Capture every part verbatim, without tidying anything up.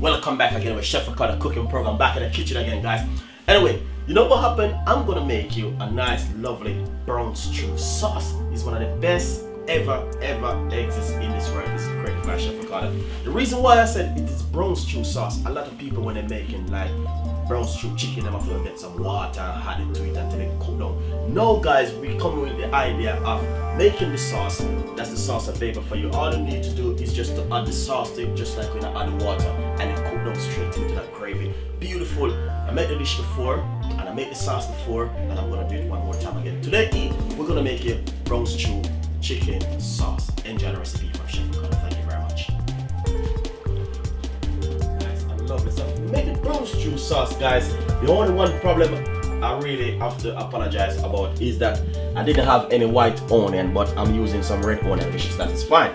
Welcome back again with Chef Ricardo Cooking Program, back in the kitchen again, guys. Anyway, you know what happened? I'm gonna make you a nice, lovely brown stew sauce. It's one of the best ever, ever exists in this world. It's created by Chef Ricardo. The reason why I said it is brown stew sauce, a lot of people when they're making like brown stew chicken, they have to get some water and add it to it until it cool down. No, guys, we come with the idea of making the sauce. That's the sauce available for you. All you need to do is just to add the sauce to it, just like when I add the water, and it cool down straight into that gravy. Beautiful. I made the dish before, and I made the sauce before, and I'm gonna do it one more time again. Today, we're gonna make a brown stew chicken sauce. Enjoy the recipe from Chef Ricardo. Thank you very much. Stew sauce, guys. The only one problem I really have to apologize about is that I didn't have any white onion, but I'm using some red onion, which is that is fine.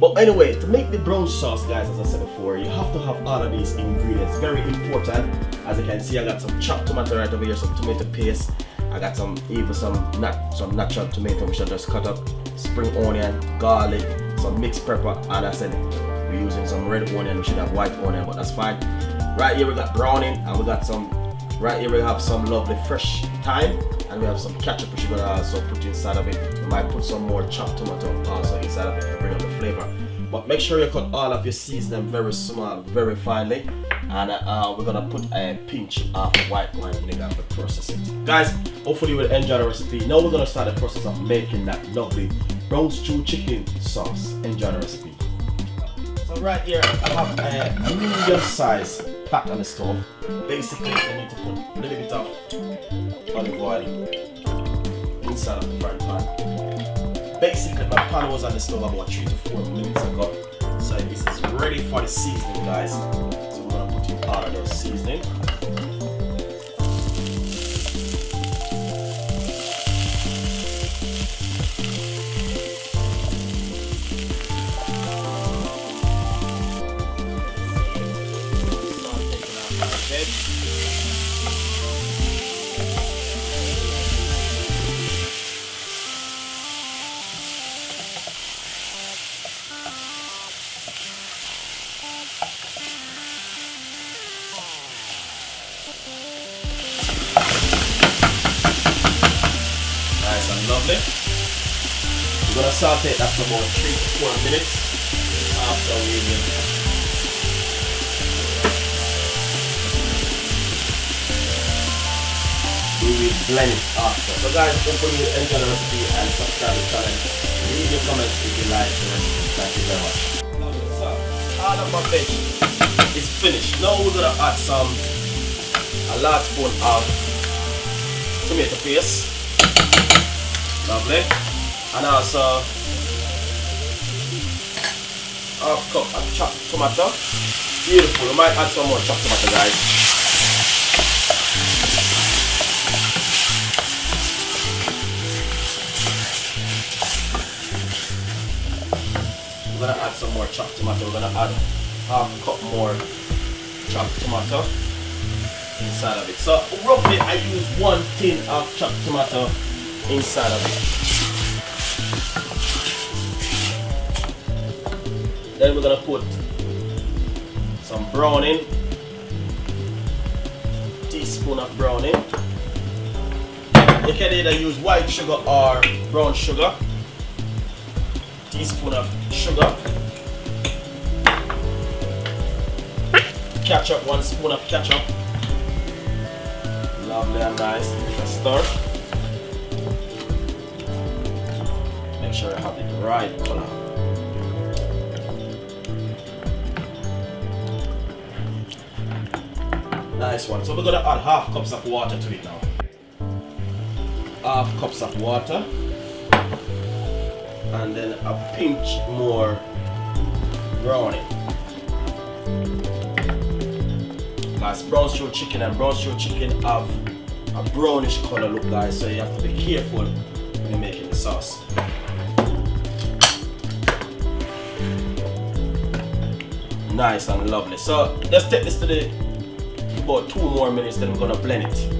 But anyway, to make the brown sauce, guys, as I said before, you have to have all of these ingredients. Very important. As you can see, I got some chopped tomato right over here, some tomato paste. I got some even some not some natural tomato which I just cut up, spring onion, garlic, some mixed pepper, and I said we're using some red onion. We should have white onion, but that's fine. Right here we got browning, and we got some, right here we have some lovely fresh thyme, and we have some ketchup which we're gonna also put inside of it. We might put some more chopped tomato also inside of it to bring up the flavor. But make sure you cut all of your seasoning very small, very finely, and uh, we're gonna put a pinch of white wine vinegar to process it. Guys, hopefully you will enjoy the recipe. Now we're gonna start the process of making that lovely brown stew chicken sauce. Enjoy the recipe. So right here I have a medium size pot on the stove. Basically, I need to put a little bit of olive oil inside of the frying pan. Basically, my pan was on the stove about three to four minutes ago, so this is ready for the seasoning, guys. So we're gonna put in all of those seasoning. Nice and lovely. We're gonna saute that for about three to four minutes after we even. We will blend it after. So guys, hopefully you enjoy the recipe and subscribe to the channel. Leave your comments if you like the recipe. Thank you very much. So, all of my veg is finished. Now we're gonna add some a large spoon of tomato paste. Lovely. And also half cup of chopped tomato. Beautiful. We might add some more chopped tomato, guys. We're gonna add some more chopped tomato. We're gonna add half a cup more chopped tomato inside of it. So roughly I use one tin of chopped tomato inside of it. Then we're gonna put some browning, teaspoon of browning. You can either use white sugar or brown sugar. Teaspoon of sugar, ketchup, one spoon of ketchup, lovely and nice, stir, make sure you have it right color. Nice one, so we're going to add half cups of water to it now, half cups of water. And then a pinch more browning. Guys, brown stew chicken and brown stew chicken have a brownish color look, guys, so you have to be careful when you're making the sauce. Nice and lovely. So let's take this to the about two more minutes, then we're gonna blend it.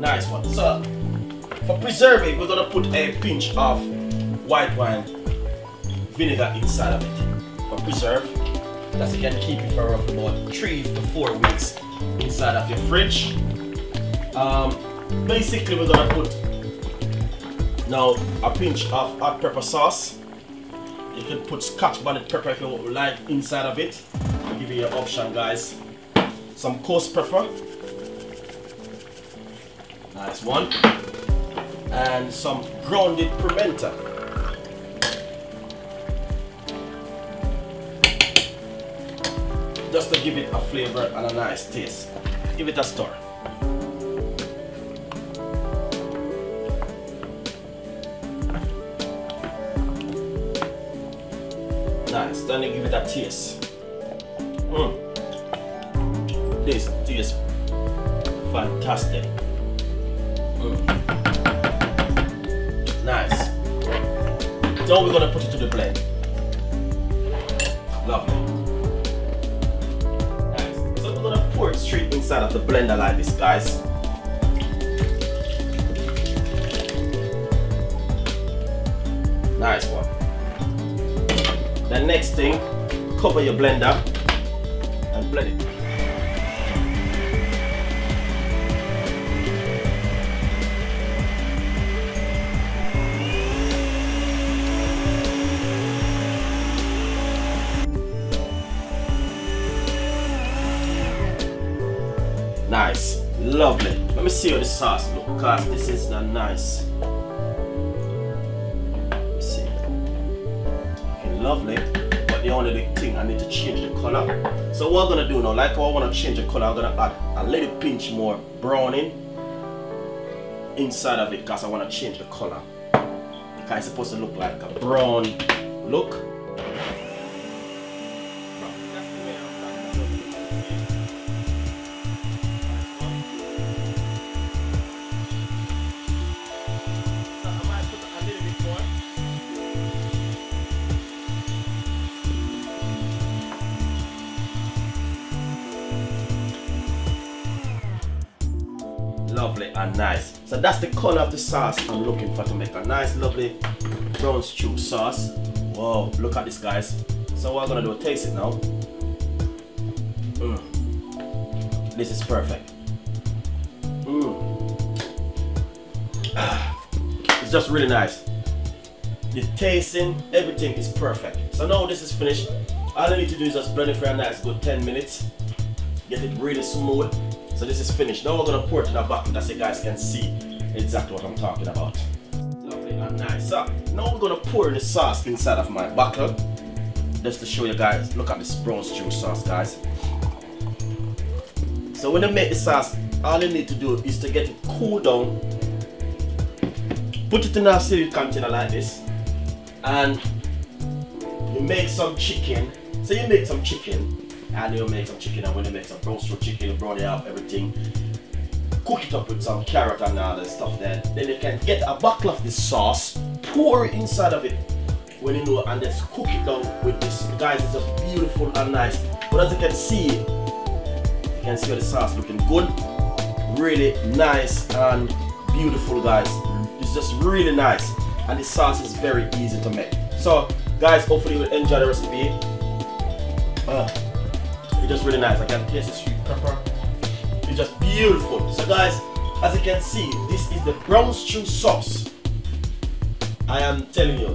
Nice one. So, For preserving, we're gonna put a pinch of white wine vinegar inside of it. For preserve, that's you can keep it for about three to four weeks inside of your fridge. Um, basically, we're gonna put now a pinch of hot pepper sauce. You can put Scotch bonnet pepper if you like inside of it. I'll give you your option, guys. Some coarse pepper, nice one, and some grounded pimenta. Just to give it a flavor and a nice taste. Give it a stir. Nice, then you give it a taste. Mm. This tastes fantastic. Mm. Nice. Now we're gonna put it to the blend. Lovely. Nice. So we're gonna pour it straight inside of the blender like this, guys. Nice one. The next thing, cover your blender and blend it. Nice, lovely. Let me see how the sauce looks, because this is not nice. Lovely, but the only thing I need to change the color. So what I'm gonna do now, like I want to change the color, I'm gonna add a little pinch more browning inside of it, because I want to change the color. Because it's supposed to look like a brown look. Lovely and nice. So that's the color of the sauce I'm looking for to make a nice, lovely brown stew sauce. Whoa, look at this, guys. So what I'm gonna do, taste it now. Mm. This is perfect. Mm. Ah, it's just really nice. The tasting, everything is perfect. So now this is finished. All I need to do is just blend it for a nice good ten minutes. Get it really smooth. So this is finished. Now we're gonna pour it in a bottle that so you guys can see exactly what I'm talking about. Lovely and nice. So now we're gonna pour the sauce inside of my bottle. Just to show you guys, look at this brown stew sauce, guys. So when you make the sauce, all you need to do is to get it cool down. Put it in a sealed container like this. And you make some chicken. So you make some chicken. And you'll make some chicken, and when you make some brown stew chicken, you brown it up, everything. Cook it up with some carrot and all that stuff there. Then you can get a bottle of this sauce, pour it inside of it when you know, and just cook it down with this. Guys, it's just beautiful and nice. But as you can see, you can see how the sauce looking good. Really nice and beautiful, guys. It's just really nice. And the sauce is very easy to make. So, guys, hopefully you will enjoy the recipe. Uh, It's just really nice. I can taste the sweet pepper. It's just beautiful. So guys, as you can see, this is the brown stew sauce. I am telling you,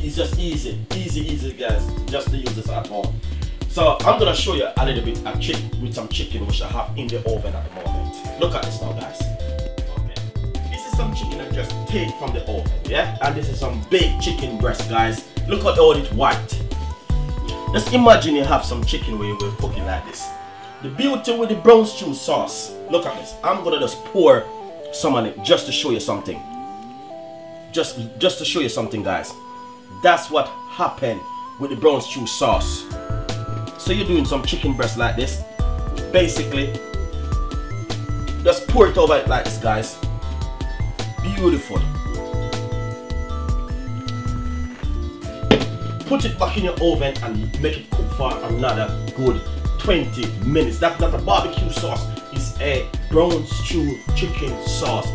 it's just easy, easy, easy, guys, just to use this at home. So I'm gonna show you a little bit of trick with some chicken which I have in the oven at the moment. Look at this now, guys. Okay. This is some chicken I just take from the oven, yeah? And this is some baked chicken breast, guys. Look at all it white. Just imagine you have some chicken where you were cooking like this. The beauty with the brown stew sauce, look at this. I'm gonna just pour some on it just to show you something. Just, just to show you something, guys. That's what happened with the brown stew sauce. So you're doing some chicken breast like this. Basically, just pour it over it like this, guys. Beautiful. Put it back in your oven and make it cook for another good twenty minutes. That's not a barbecue sauce, it's a brown stew chicken sauce.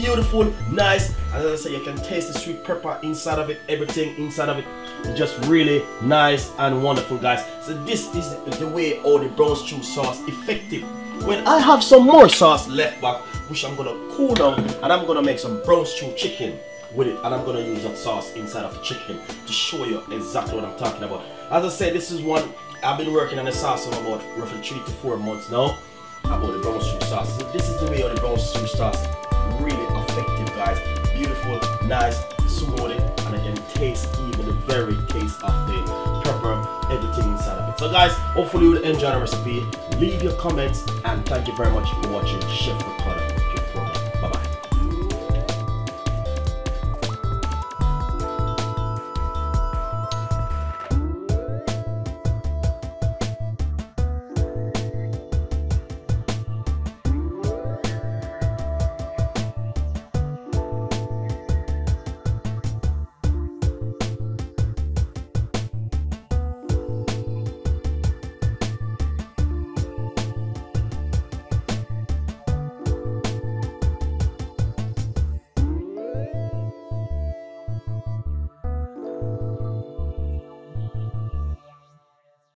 beautiful, nice, and as I say, you can taste the sweet pepper inside of it, everything inside of it. It's just really nice and wonderful, guys. So this is the way all the brown stew sauce effective. When I have some more sauce left back, which I'm gonna cool down, and I'm gonna make some brown stew chicken with it, and I'm gonna use that sauce inside of the chicken to show you exactly what I'm talking about. As I said, this is one I've been working on the sauce for about roughly three to four months now, about the brown stew sauce. So this is the way of the brown stew sauce, really effective, guys. Beautiful, nice, smooth, and again taste even the very taste of the pepper, everything inside of it. So guys, hopefully you'll enjoy the recipe. Leave your comments and thank you very much for watching Chef Ricardo.